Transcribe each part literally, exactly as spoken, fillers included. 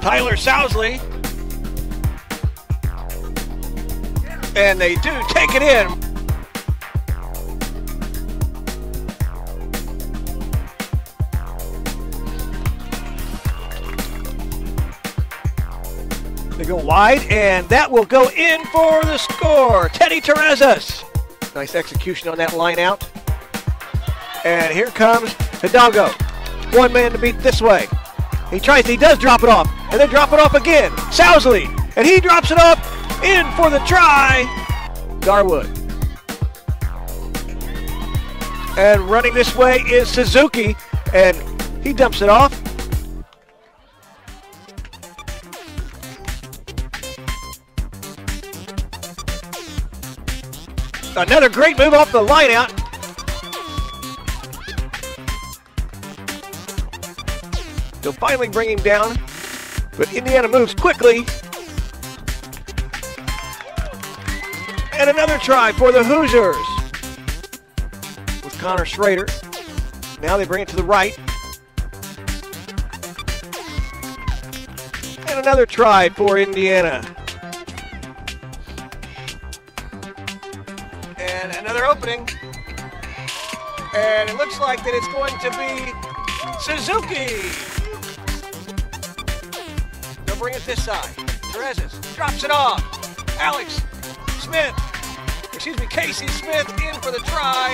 Tyler Sousley. And they do take it in. They go wide, and that will go in for the score. Teddy Terrazas. Nice execution on that line out. And here comes Hidalgo. One man to beat this way. He tries, he does drop it off, and then drop it off again. Sousley, and he drops it off, in for the try. Garwood. And running this way is Suzuki, and he dumps it off. Another great move off the line out. They'll finally bring him down, but Indiana moves quickly. And another try for the Hoosiers with Connor Schrader. Now they bring it to the right. And another try for Indiana. And another opening. And it looks like that it's going to be Suzuki. They'll bring it this side. Terrazas drops it off. Alex Smith, excuse me, Casey Smith in for the try.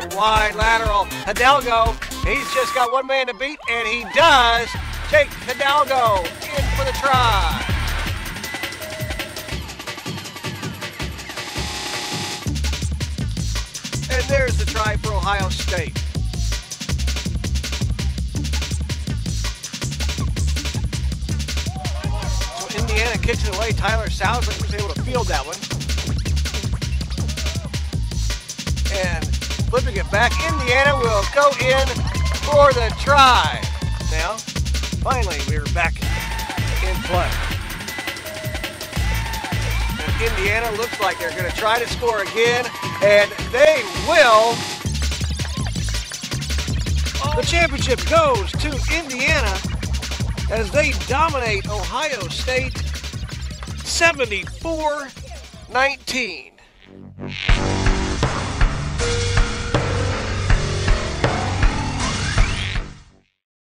A wide lateral. Hidalgo, he's just got one man to beat, and he does take Hidalgo in for the try. And there's the try for Ohio State. So Indiana kicks it away. Tyler Souser was able to field that one. And flipping it back, Indiana will go in for the try. Now, finally, we're back in play. And Indiana looks like they're going to try to score again. And they will. The championship goes to Indiana as they dominate Ohio State seventy-four nineteen.